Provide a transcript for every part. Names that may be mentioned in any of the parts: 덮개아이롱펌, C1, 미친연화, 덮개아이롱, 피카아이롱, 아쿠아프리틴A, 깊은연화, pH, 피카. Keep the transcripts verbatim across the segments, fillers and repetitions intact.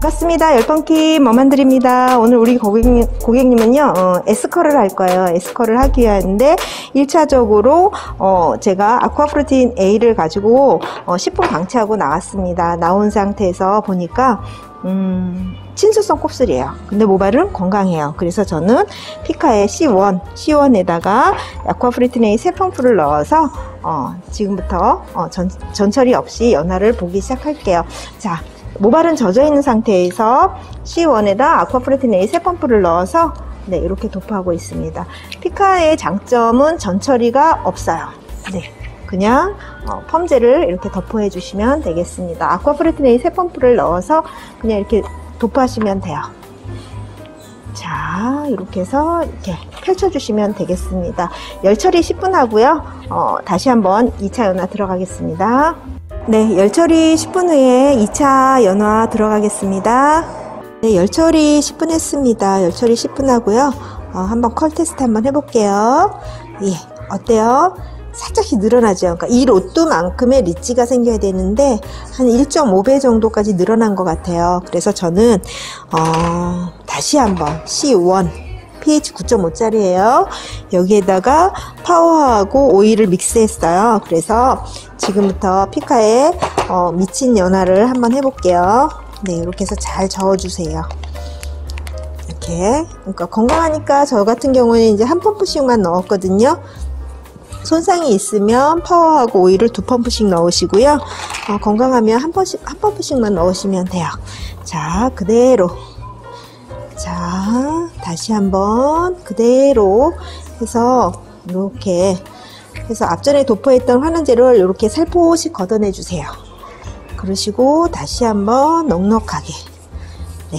반갑습니다. 열펌킴 머만들입니다. 오늘 우리 고객님, 고객님은요 어, S컬을 할 거예요. S컬을 하기 위한데 일 차적으로 어, 제가 아쿠아프리틴 A를 가지고 어, 십 분 방치하고 나왔습니다. 나온 상태에서 보니까 음, 친수성 곱슬이에요. 근데 모발은 건강해요. 그래서 저는 피카의 씨 원, 씨 원에다가 아쿠아프리틴A 세펌풀을 넣어서 어, 지금부터 어, 전, 전처리 없이 연화를 보기 시작할게요. 자, 모발은 젖어있는 상태에서 씨 원에다 아쿠아프리틴A 세펌풀을 넣어서 네, 이렇게 도포하고 있습니다. 피카의 장점은 전처리가 없어요. 네. 그냥 어, 펌제를 이렇게 도포해 주시면 되겠습니다. 아쿠아프리틴A 세펌풀을 넣어서 그냥 이렇게 도포하시면 돼요. 자, 이렇게 해서 이렇게 펼쳐주시면 되겠습니다. 열처리 십 분 하고요. 어, 다시 한번 이 차 연화 들어가겠습니다. 네, 열처리 십 분 후에 이 차 연화 들어가겠습니다. 네, 열처리 십 분 했습니다. 열처리 십 분 하고요. 어, 한번 컬 테스트 한번 해볼게요. 예, 어때요? 살짝씩 늘어나죠. 그러니까 이 로또만큼의 리치가 생겨야 되는데 한 일 점 오 배 정도까지 늘어난 것 같아요. 그래서 저는 어, 다시 한번 씨 원 pH 구 점 오짜리예요. 여기에다가 파워하고 오일을 믹스했어요. 그래서 지금부터 피카에 어, 미친 연화를 한번 해볼게요. 네, 이렇게 해서 잘 저어주세요. 이렇게. 그러니까 건강하니까 저 같은 경우는 이제 한 펌프씩만 넣었거든요. 손상이 있으면 파워하고 오일을 두 펌프씩 넣으시고요. 어, 건강하면 한 펌프씩, 한 펌프씩만 넣으시면 돼요. 자, 그대로. 자, 다시 한번 그대로 해서 이렇게 해서 앞전에 도포했던 환원제를 이렇게 살포시 걷어내 주세요. 그러시고 다시 한번 넉넉하게. 네,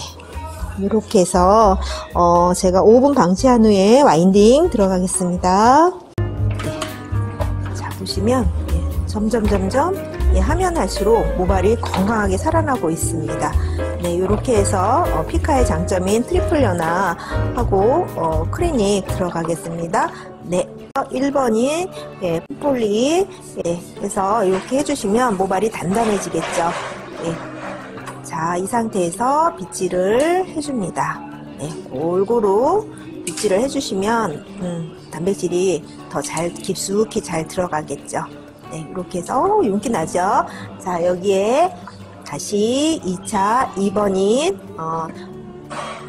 이렇게 해서 어, 제가 오 분 방치한 후에 와인딩 들어가겠습니다. 보시면 예, 점점 점점 예, 하면 할수록 모발이 건강하게 살아나고 있습니다. 네, 이렇게 해서 어, 피카의 장점인 트리플 연화하고 어, 클리닉 들어가겠습니다. 네, 일 번인 예, 폴리 예, 해서 이렇게 해주시면 모발이 단단해지겠죠. 예. 자, 이 상태에서 빗질을 해줍니다. 예, 골고루 빗질을 해주시면 음, 단백질이 더 잘 깊숙이 잘 들어가겠죠. 네, 이렇게 해서 오, 윤기 나죠. 자, 여기에 다시 이 차 이 번인 어,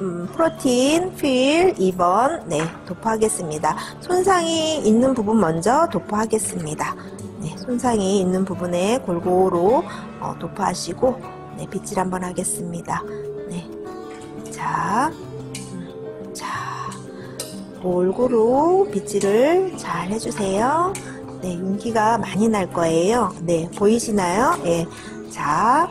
음, 프로틴 필 이 번 네, 도포하겠습니다. 손상이 있는 부분 먼저 도포하겠습니다. 네, 손상이 있는 부분에 골고루 어, 도포하시고 네, 빗질 한번 하겠습니다. 네, 자, 음, 자. 골고루 빗질을 잘 해주세요. 네, 윤기가 많이 날 거예요. 네, 보이시나요? 예. 자,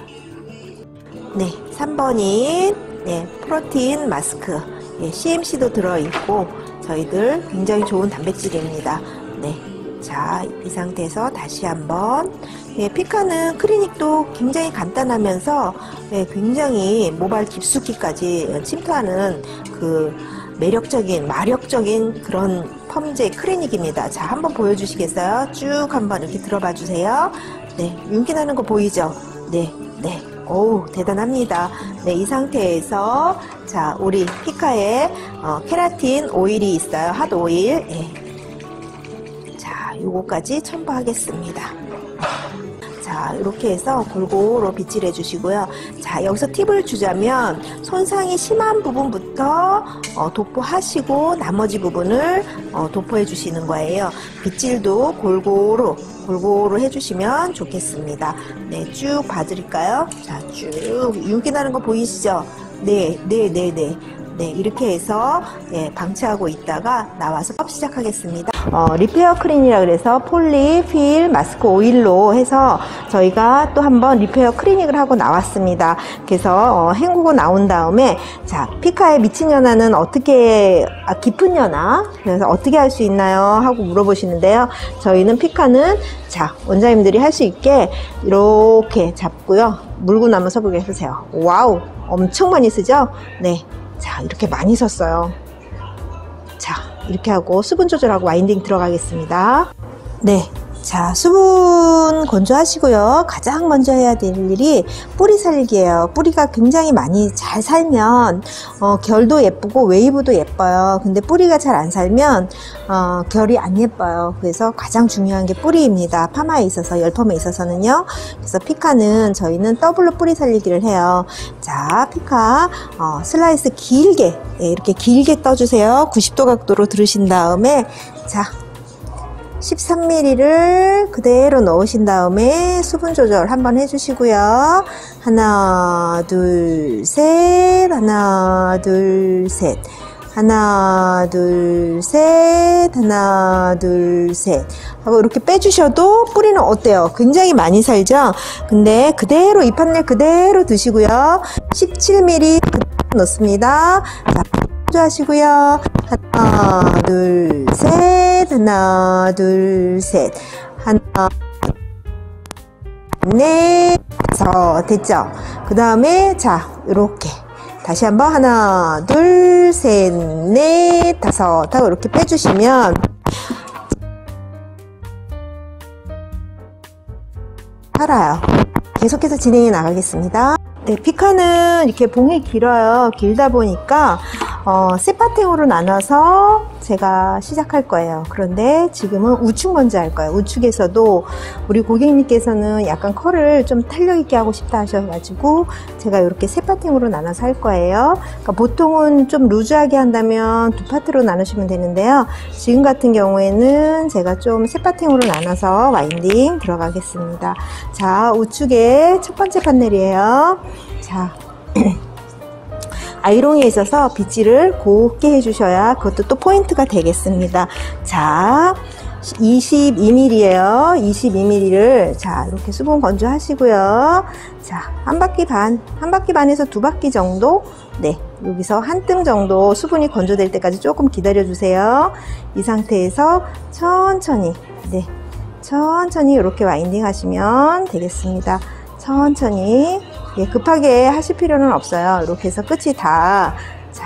네, 삼 번인, 네, 프로틴 마스크. 예, 씨엠씨도 들어있고, 저희들 굉장히 좋은 단백질입니다. 네. 자, 이 상태에서 다시 한번. 예, 피카는 클리닉도 굉장히 간단하면서, 예, 굉장히 모발 깊숙이까지 침투하는 그, 매력적인 마력적인 그런 펌제 클리닉입니다. 자, 한번 보여주시겠어요? 쭉 한번 이렇게 들어봐 주세요. 네, 윤기 나는 거 보이죠? 네, 네, 어우, 대단합니다. 네, 이 상태에서 자, 우리 피카에 어, 케라틴 오일이 있어요. 핫 오일. 네. 자, 요거까지 첨부하겠습니다. 자, 이렇게 해서 골고루 빗질해 주시고요. 자, 여기서 팁을 주자면 손상이 심한 부분부터 어, 도포하시고 나머지 부분을 어, 도포해 주시는 거예요. 빗질도 골고루 골고루 해주시면 좋겠습니다. 네, 쭉 봐드릴까요? 자, 쭉 윤기 나는 거 보이시죠? 네, 네, 네, 네. 네, 이렇게 해서 예, 방치하고 있다가 나와서 펌 시작하겠습니다. 어, 리페어 크린이라 그래서 폴리, 필, 마스크 오일로 해서 저희가 또 한번 리페어 크리닉을 하고 나왔습니다. 그래서 어, 헹구고 나온 다음에 자, 피카의 미친 연화는 어떻게 아, 깊은 연화 그래서 어떻게 할 수 있나요? 하고 물어보시는데요. 저희는 피카는 자, 원장님들이 할 수 있게 이렇게 잡고요. 물고 나면 서보게 해주세요. 와우, 엄청 많이 쓰죠? 네. 자, 이렇게 많이 썼어요. 자, 이렇게 하고 수분 조절하고 와인딩 들어가겠습니다. 네, 자, 수분 건조하시고요. 가장 먼저 해야 될 일이 뿌리 살리기예요. 뿌리가 굉장히 많이 잘 살면 어, 결도 예쁘고 웨이브도 예뻐요. 근데 뿌리가 잘 안 살면 어, 결이 안 예뻐요. 그래서 가장 중요한 게 뿌리입니다. 파마에 있어서, 열펌에 있어서는요. 그래서 피카는 저희는 더블로 뿌리 살리기를 해요. 자, 피카 어, 슬라이스 길게, 예, 이렇게 길게 떠주세요. 구십 도 각도로 들으신 다음에, 자, 십삼 밀리리터를 그대로 넣으신 다음에 수분 조절 한번 해주시고요. 하나, 둘, 셋, 하나, 둘, 셋, 하나, 둘, 셋, 하나, 둘, 셋 하고 이렇게 빼주셔도 뿌리는 어때요? 굉장히 많이 살죠? 근데 그대로 이 판넬 그대로 두시고요. 십칠 밀리리터 그대로 넣습니다. 자, 하시고요. 하나, 둘, 셋, 하나, 둘, 셋, 하나, 넷, 다섯. 됐죠? 그 다음에, 자, 요렇게. 다시 한번, 하나, 둘, 셋, 넷, 다섯. 하고 이렇게 빼주시면, 살아요. 계속해서 진행해 나가겠습니다. 네, 피카는 이렇게 봉이 길어요. 길다 보니까, 어, 세파팅으로 나눠서 제가 시작할 거예요. 그런데 지금은 우측 먼저 할 거예요. 우측에서도 우리 고객님께서는 약간 컬을 좀 탄력 있게 하고 싶다 하셔가지고 제가 이렇게 세 파팅으로 나눠서 할 거예요. 그러니까 보통은 좀 루즈하게 한다면 두 파트로 나누시면 되는데요. 지금 같은 경우에는 제가 좀 세 파팅으로 나눠서 와인딩 들어가겠습니다. 자, 우측에 첫 번째 판넬이에요. 자. 아이롱에 있어서 빗질을 곱게 해주셔야 그것도 또 포인트가 되겠습니다. 자, 이십이 밀리리터예요. 이십이 밀리리터를 자, 이렇게 수분 건조하시고요. 자, 한 바퀴 반, 한 바퀴 반에서 두 바퀴 정도, 네, 여기서 한 뜸 정도 수분이 건조될 때까지 조금 기다려주세요. 이 상태에서 천천히, 네, 천천히 이렇게 와인딩 하시면 되겠습니다. 천천히. 예, 급하게 하실 필요는 없어요. 이렇게 해서 끝이 다, 자,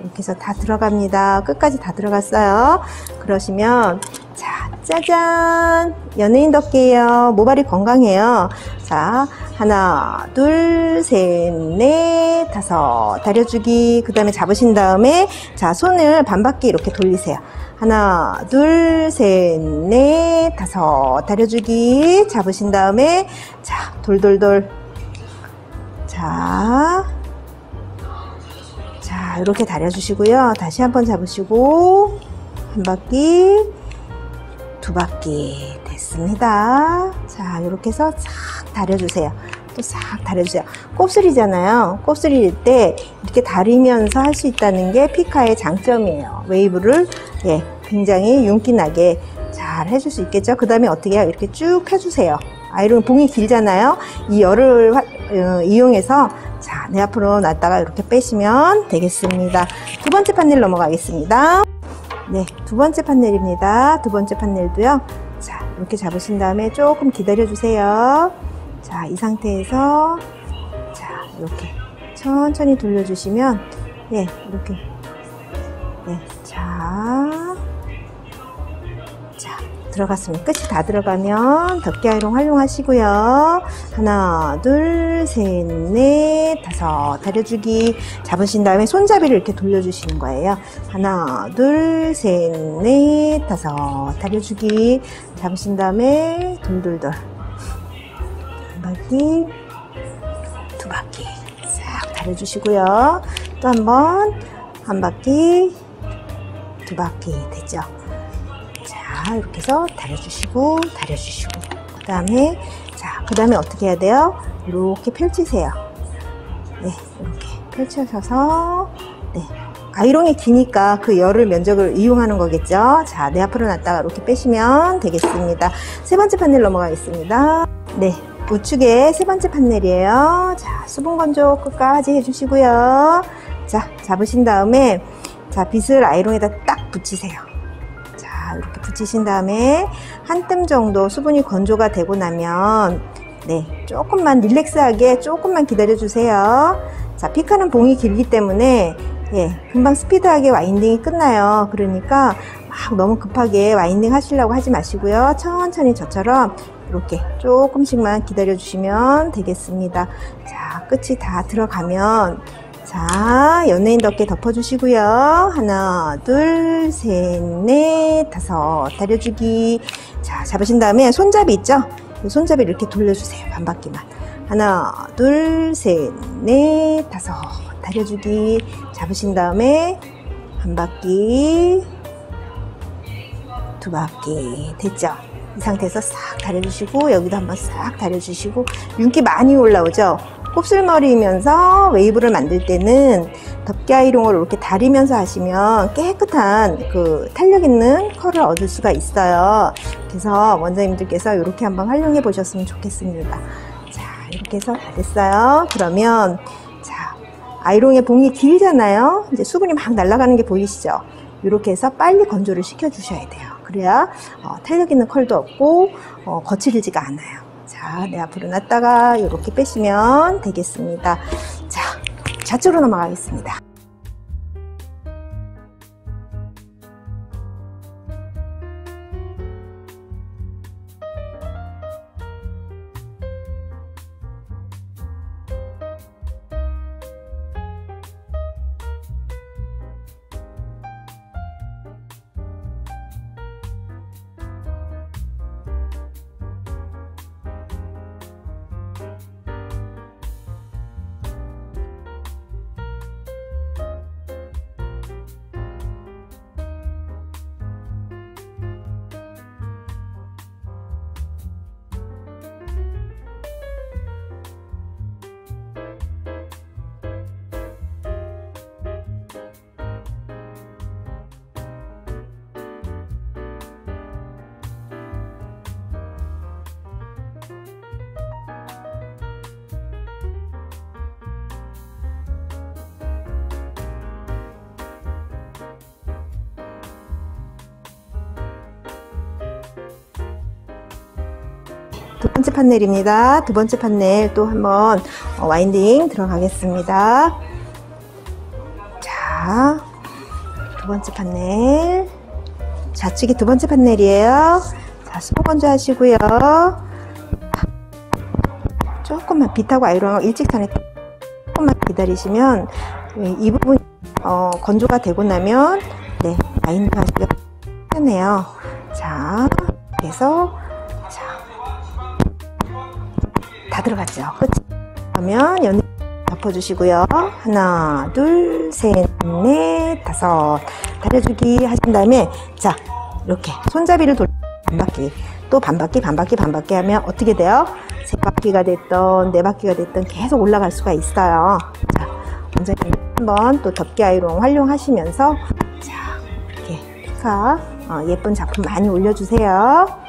이렇게 해서 다 들어갑니다. 끝까지 다 들어갔어요. 그러시면, 자, 짜잔! 연예인 덮개예요. 모발이 건강해요. 자, 하나, 둘, 셋, 넷, 다섯. 다려주기. 그 다음에 잡으신 다음에, 자, 손을 반 바퀴 이렇게 돌리세요. 하나, 둘, 셋, 넷, 다섯. 다려주기. 잡으신 다음에, 자, 돌돌돌. 자, 자, 이렇게 다려주시고요. 다시 한번 잡으시고, 한 바퀴, 두 바퀴. 됐습니다. 자, 이렇게 해서 싹 다려주세요. 또 싹 다려주세요. 곱슬이잖아요. 곱슬일 때 이렇게 다리면서 할 수 있다는 게 피카의 장점이에요. 웨이브를, 예, 굉장히 윤기나게 잘 해줄 수 있겠죠. 그 다음에 어떻게 해요? 이렇게 쭉 펴주세요. 아이롱 봉이 길잖아요. 이 열을 이용해서, 자, 내 앞으로 놨다가 이렇게 빼시면 되겠습니다. 두 번째 판넬 넘어가겠습니다. 네, 두 번째 판넬입니다. 두 번째 판넬도요. 자, 이렇게 잡으신 다음에 조금 기다려 주세요. 자, 이 상태에서, 자, 이렇게 천천히 돌려주시면, 예, 이렇게, 네, 자, 자, 들어갔으면 끝이 다 들어가면 덮개아이롱 활용하시고요. 하나, 둘, 셋, 넷, 다섯. 다려주기. 잡으신 다음에 손잡이를 이렇게 돌려주시는 거예요. 하나, 둘, 셋, 넷, 다섯. 다려주기. 잡으신 다음에 돌돌돌. 한 바퀴, 두 바퀴 싹 다려주시고요. 또 한 번, 한 바퀴, 두 바퀴 됐죠? 자, 이렇게 해서 다려주시고, 다려주시고. 그 다음에, 자, 그 다음에 어떻게 해야 돼요? 이렇게 펼치세요. 네, 이렇게 펼쳐서, 네. 아이롱이 기니까 그 열을 면적을 이용하는 거겠죠? 자, 내 앞으로 놨다가 이렇게 빼시면 되겠습니다. 세 번째 판넬 넘어가겠습니다. 네. 우측에 세 번째 판넬이에요. 자, 수분 건조 끝까지 해주시고요. 자, 잡으신 다음에, 자, 빗을 아이롱에다 딱 붙이세요. 이렇게 붙이신 다음에 한 뜸 정도 수분이 건조가 되고 나면, 네, 조금만 릴렉스하게 조금만 기다려 주세요. 자, 피카는 봉이 길기 때문에, 예, 금방 스피드하게 와인딩이 끝나요. 그러니까 막 너무 급하게 와인딩 하시려고 하지 마시고요. 천천히 저처럼 이렇게 조금씩만 기다려 주시면 되겠습니다. 자, 끝이 다 들어가면 자, 연예인 덮개 덮어주시고요. 하나, 둘, 셋, 넷, 다섯, 다려주기. 자, 잡으신 다음에 손잡이 있죠? 손잡이 이렇게 돌려주세요. 반 바퀴만. 하나, 둘, 셋, 넷, 다섯, 다려주기. 잡으신 다음에 한 바퀴, 두 바퀴. 됐죠? 이 상태에서 싹 다려주시고, 여기도 한번 싹 다려주시고, 윤기 많이 올라오죠? 곱슬머리이면서 웨이브를 만들 때는 덮개아이롱을 이렇게 다리면서 하시면 깨끗한 그 탄력 있는 컬을 얻을 수가 있어요. 그래서 원장님들께서 이렇게 한번 활용해 보셨으면 좋겠습니다. 자, 이렇게 해서 다 됐어요. 그러면 자, 아이롱의 봉이 길잖아요. 이제 수분이 막 날아가는 게 보이시죠? 이렇게 해서 빨리 건조를 시켜 주셔야 돼요. 그래야 어, 탄력 있는 컬도 없고 어, 거칠지가 않아요. 자, 내 앞으로 놨다가 이렇게 빼시면 되겠습니다. 자, 좌측으로 넘어가겠습니다. 두 번째 판넬입니다. 두 번째 판넬 또 한번 와인딩 들어가겠습니다. 자, 두 번째 판넬. 좌측이 두 번째 판넬이에요. 자, 수분 건조 하시고요. 조금만 빛하고 아이롱하고 일직선에 조금만 기다리시면 이 부분 어, 건조가 되고 나면 네, 와인딩 하시기가 편해요. 자, 그래서 다 들어갔죠? 끝. 그러면 연을 덮어주시고요. 하나, 둘, 셋, 넷, 다섯. 다려주기 하신 다음에, 자, 이렇게 손잡이를 돌려 반바퀴. 또 반바퀴, 반바퀴, 반바퀴 하면 어떻게 돼요? 세 바퀴가 됐던, 네 바퀴가 됐던 계속 올라갈 수가 있어요. 자, 먼저 한번 또 덮개 아이롱 활용하시면서, 자, 이렇게 피카 어, 예쁜 작품 많이 올려주세요.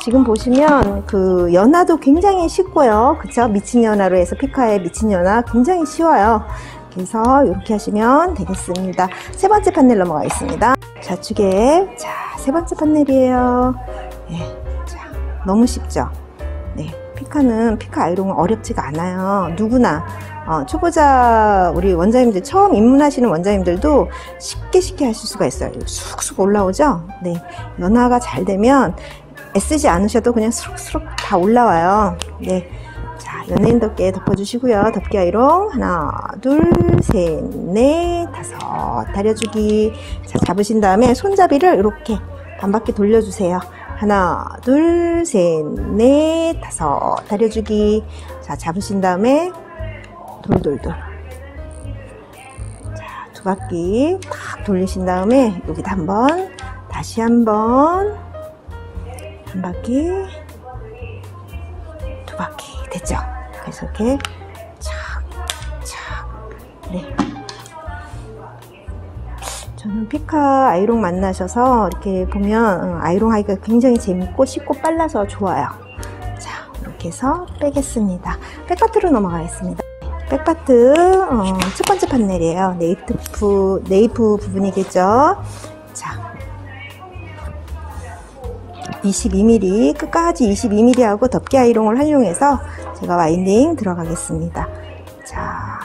지금 보시면 그 연화도 굉장히 쉽고요. 그쵸? 미친 연화로 해서 피카의 미친 연화 굉장히 쉬워요. 그래서 이렇게 하시면 되겠습니다. 세 번째 판넬 넘어가겠습니다. 좌측에 자, 세 번째 판넬이에요. 네, 자, 너무 쉽죠? 네, 피카는 피카 아이롱은 어렵지가 않아요. 누구나 어, 초보자 우리 원장님들 처음 입문하시는 원장님들도 쉽게 쉽게 하실 수가 있어요. 쑥쑥 올라오죠? 네, 연화가 잘 되면 애쓰지 않으셔도 그냥 수록수록 다 올라와요. 네, 자, 연예인 덮개 덮어주시고요. 덮개 아이롱 하나, 둘, 셋, 넷, 다섯, 다려주기. 자, 잡으신 다음에 손잡이를 이렇게 반바퀴 돌려주세요. 하나, 둘, 셋, 넷, 다섯, 다려주기. 자, 잡으신 다음에 돌돌돌. 자, 두 바퀴 딱 돌리신 다음에 여기다 한번 다시 한번. 한 바퀴, 두 바퀴. 됐죠? 그래서 이렇게 착, 착. 네. 저는 피카 아이롱 만나셔서 이렇게 보면 아이롱 하기가 굉장히 재밌고 쉽고 빨라서 좋아요. 자, 이렇게 해서 빼겠습니다. 백파트로 넘어가겠습니다. 백파트, 어, 첫 번째 판넬이에요. 네이프, 네이프 부분이겠죠? 자. 이십이 밀리미터, 끝까지 이십이 밀리미터 하고 덮개 아이롱을 활용해서 제가 와인딩 들어가겠습니다. 자,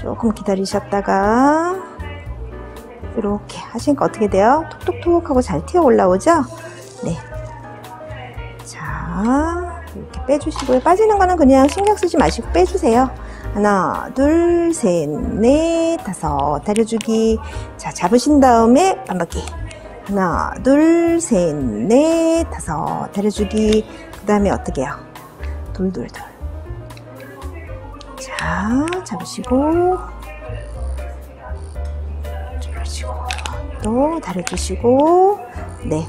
조금 기다리셨다가 이렇게 하시니까 어떻게 돼요? 톡톡톡 하고 잘 튀어 올라오죠? 네. 자, 이렇게 빼주시고요. 빠지는 거는 그냥 신경 쓰지 마시고 빼주세요. 하나, 둘, 셋, 넷, 다섯. 다려주기. 자, 잡으신 다음에 반바퀴. 하나, 둘, 셋, 넷, 다섯. 다려주기. 그 다음에 어떻게 해요? 돌돌돌. 자, 잡으시고. 잡으시고. 또 다려주시고. 네.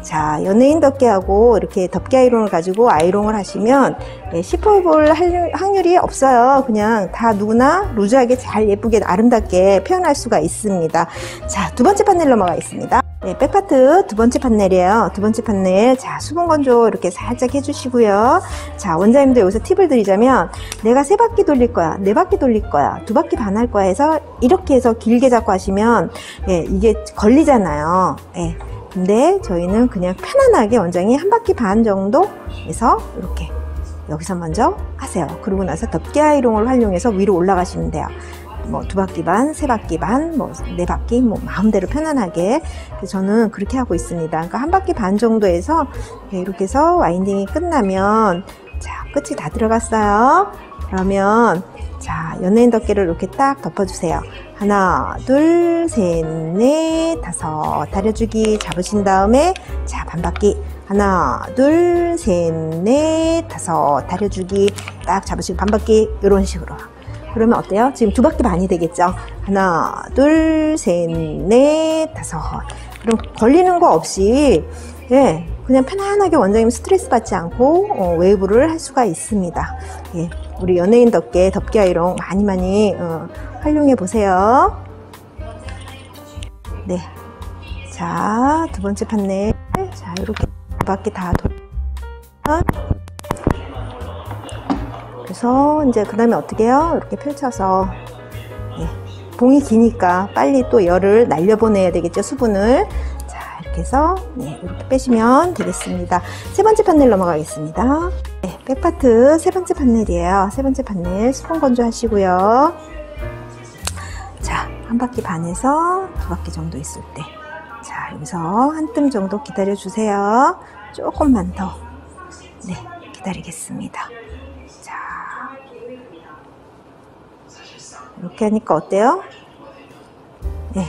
자, 연예인 덮개하고 이렇게 덮개 아이롱을 가지고 아이롱을 하시면 시퍼 볼 확률이 없어요. 그냥 다 누구나 루즈하게 잘 예쁘게 아름답게 표현할 수가 있습니다. 자, 두 번째 판넬 넘어가겠습니다. 네, 백파트 두 번째 판넬이에요. 두 번째 판넬. 자, 수분 건조 이렇게 살짝 해주시고요. 자, 원장님도 여기서 팁을 드리자면 내가 세 바퀴 돌릴 거야, 네 바퀴 돌릴 거야, 두 바퀴 반 할 거야 해서 이렇게 해서 길게 잡고 하시면 예, 이게 걸리잖아요. 예. 근데 저희는 그냥 편안하게 원장이 한 바퀴 반 정도에서 이렇게 여기서 먼저 하세요. 그러고 나서 덮개 아이롱을 활용해서 위로 올라가시면 돼요. 뭐 두 바퀴 반, 세 바퀴 반, 뭐 네 바퀴, 뭐 마음대로 편안하게. 저는 그렇게 하고 있습니다. 그러니까 한 바퀴 반 정도에서 이렇게 해서 와인딩이 끝나면 자, 끝이 다 들어갔어요. 그러면 자, 연예인 덮개를 이렇게 딱 덮어주세요. 하나, 둘, 셋, 넷, 다섯. 다려주기. 잡으신 다음에 자, 반바퀴. 하나, 둘, 셋, 넷, 다섯. 다려주기. 딱 잡으시고 반바퀴. 이런 식으로. 그러면 어때요? 지금 두 바퀴 반이 되겠죠? 하나, 둘, 셋, 넷, 다섯. 그럼 걸리는 거 없이 예, 그냥 편안하게 원장님 스트레스 받지 않고 어, 웨이브를 할 수가 있습니다. 예, 우리 연예인 덮개, 덮개 아이롱 많이 많이 어, 활용해 보세요. 네, 자, 두 번째 판넬. 자, 이렇게 두 바퀴 다 돌. 그래서 이제 그 다음에 어떻게 해요? 이렇게 펼쳐서 예, 봉이 기니까 빨리 또 열을 날려보내야 되겠죠, 수분을. 자, 이렇게 해서 예, 이렇게 빼시면 되겠습니다. 세 번째 판넬 넘어가겠습니다. 네, 백파트 세 번째 판넬이에요. 세 번째 판넬 수분 건조 하시고요. 자, 한 바퀴 반에서 두 바퀴 정도 있을 때 자, 여기서 한 뜸 정도 기다려 주세요. 조금만 더 네, 기다리겠습니다. 자, 이렇게 하니까 어때요? 네,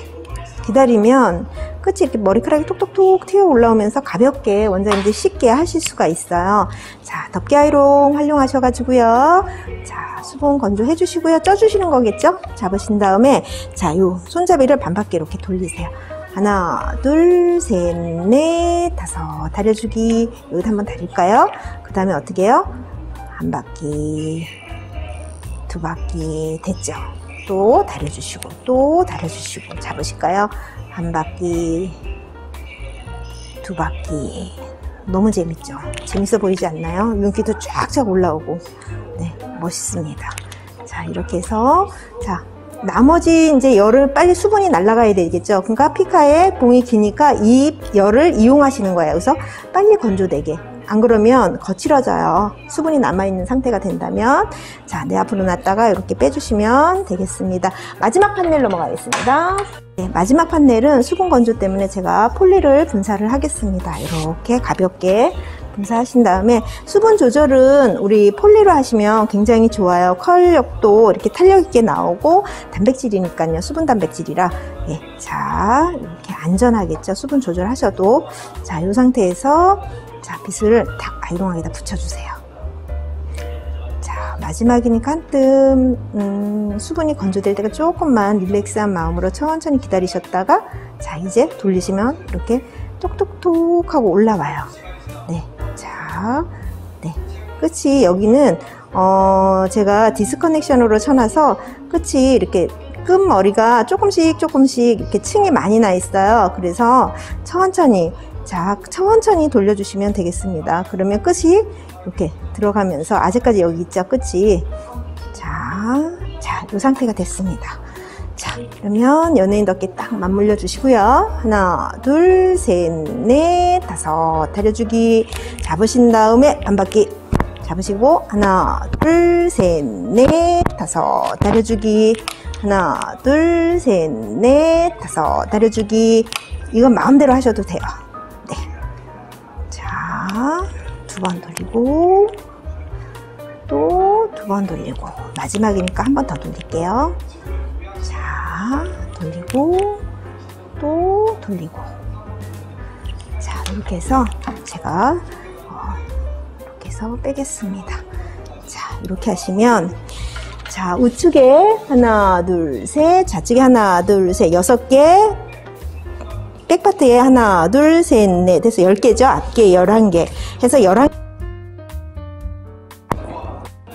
기다리면 끝이 이렇게 머리카락이 톡톡톡 튀어 올라오면서 가볍게 원장님들 쉽게 하실 수가 있어요. 자, 덮개 아이롱 활용하셔가지고요. 자, 수분 건조해 주시고요. 쪄주시는 거겠죠? 잡으신 다음에 자, 요 손잡이를 반바퀴 이렇게 돌리세요. 하나, 둘, 셋, 넷, 다섯. 다려주기. 여기도 한번 다릴까요? 그 다음에 어떻게 해요? 한 바퀴, 두 바퀴 됐죠? 또 다려주시고, 또 다려주시고. 잡으실까요? 한 바퀴, 두 바퀴. 너무 재밌죠? 재밌어 보이지 않나요? 윤기도 쫙쫙 올라오고. 네, 멋있습니다. 자, 이렇게 해서 자, 나머지 이제 열을 빨리 수분이 날아가야 되겠죠? 그러니까 피카의 봉이 기니까 이 열을 이용하시는 거예요. 그래서 빨리 건조되게. 안 그러면 거칠어져요. 수분이 남아있는 상태가 된다면. 자, 내 앞으로 놨다가 이렇게 빼주시면 되겠습니다. 마지막 판넬 넘어가겠습니다. 네, 마지막 판넬은 수분 건조 때문에 제가 폴리를 분사를 하겠습니다. 이렇게 가볍게 분사하신 다음에 수분 조절은 우리 폴리로 하시면 굉장히 좋아요. 컬력도 이렇게 탄력 있게 나오고 단백질이니까요. 수분 단백질이라. 예, 자, 이렇게 안전하겠죠. 수분 조절하셔도. 자, 이 상태에서 자, 빗을 딱 아이롱에다 붙여주세요. 자, 마지막이니까 한 뜸, 음, 수분이 건조될 때가 조금만 릴렉스한 마음으로 천천히 기다리셨다가 자, 이제 돌리시면 이렇게 톡톡톡 하고 올라와요. 네, 자, 네, 끝이 여기는 어, 제가 디스커넥션으로 쳐놔서 끝이 이렇게 끝머리가 조금씩 조금씩 이렇게 층이 많이 나 있어요. 그래서 천천히 자, 천천히 돌려주시면 되겠습니다. 그러면 끝이 이렇게 들어가면서 아직까지 여기 있죠, 끝이. 자, 자, 이 상태가 됐습니다. 자, 그러면 연예인 덮개 딱 맞물려 주시고요. 하나, 둘, 셋, 넷, 다섯. 다려주기. 잡으신 다음에 반바퀴. 잡으시고 하나 둘 셋 넷 다섯 다려주기, 하나 둘 셋 넷 다섯 다려주기. 이건 마음대로 하셔도 돼요. 네. 자, 두 번 돌리고 또 두 번 돌리고, 마지막이니까 한 번 더 돌릴게요. 자, 돌리고 또 돌리고. 자, 이렇게 해서 제가 이렇게 해서 빼겠습니다. 자, 이렇게 하시면, 자, 우측에 하나 둘 셋, 좌측에 하나 둘 셋, 여섯 개, 백파트에 하나 둘 셋 넷 해서 열 개죠. 앞에 열한 개 해서 열한.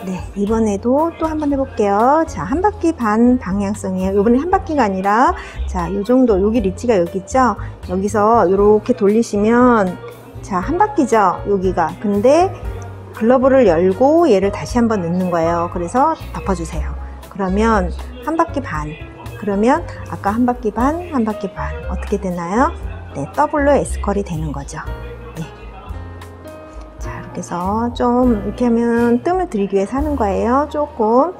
네, 이번에도 또 한 번 해볼게요. 자, 한 바퀴 반 방향성이에요. 이번에 한 바퀴가 아니라, 자, 요 정도, 여기 리치가 여기 있죠? 여기서 이렇게 돌리시면, 자, 한 바퀴죠? 여기가. 근데 글러브를 열고 얘를 다시 한번 넣는 거예요. 그래서 덮어주세요. 그러면 한 바퀴 반. 그러면 아까 한 바퀴 반, 한 바퀴 반. 어떻게 되나요? 네, 더블로 S컬이 되는 거죠. 그래서 좀 이렇게 하면 뜸을 들이기 위해서 하는 거예요. 조금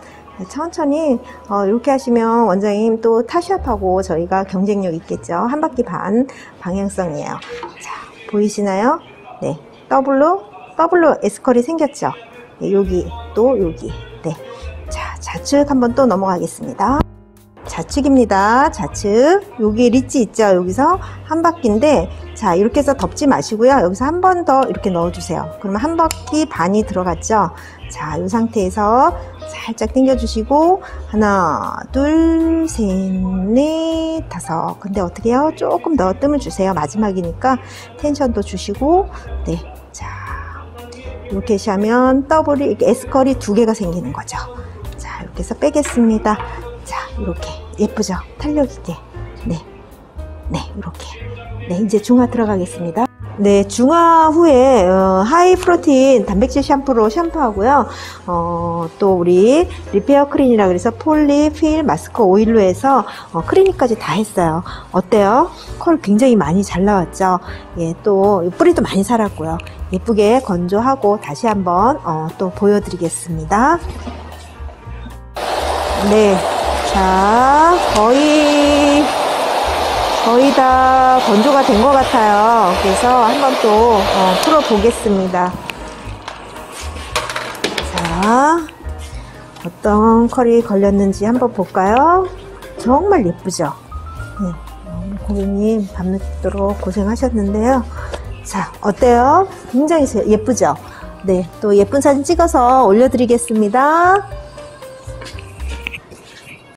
천천히 어, 이렇게 하시면 원장님 또 타샵하고 저희가 경쟁력 있겠죠. 한 바퀴 반 방향성이에요. 자, 보이시나요? 네, 더블로 더블로 S컬이 생겼죠. 네, 여기 또 여기. 네, 자, 좌측 한번 또 넘어가겠습니다. 좌측입니다. 좌측 여기 리치 있죠. 여기서 한 바퀴인데, 자, 이렇게 해서 덮지 마시고요. 여기서 한 번 더 이렇게 넣어주세요. 그러면 한 바퀴 반이 들어갔죠. 자, 이 상태에서 살짝 당겨주시고 하나 둘 셋 넷 다섯. 근데 어떻게 해요? 조금 더 뜸을 주세요. 마지막이니까 텐션도 주시고. 네, 자, 이렇게 하면 더블이 이렇게 S컬이 두 개가 생기는 거죠. 자, 이렇게 해서 빼겠습니다. 자, 이렇게 예쁘죠? 탄력 있게. 네, 네, 이렇게. 네, 이제 중화 들어가겠습니다. 네, 중화 후에 어, 하이 프로틴 단백질 샴푸로 샴푸하고요. 어, 또 우리 리페어 크린이라 그래서 폴리, 필, 마스크 오일로 해서 어, 크리닉까지 다 했어요. 어때요? 컬 굉장히 많이 잘 나왔죠? 예, 또 뿌리도 많이 살았고요. 예쁘게 건조하고 다시 한번 어, 또 보여드리겠습니다. 네. 자, 거의 거의 다 건조가 된 것 같아요. 그래서 한번 또 어, 풀어 보겠습니다. 자, 어떤 컬이 걸렸는지 한번 볼까요? 정말 예쁘죠? 네, 고객님 밤늦도록 고생하셨는데요. 자, 어때요? 굉장히 예쁘죠? 네, 또 예쁜 사진 찍어서 올려드리겠습니다.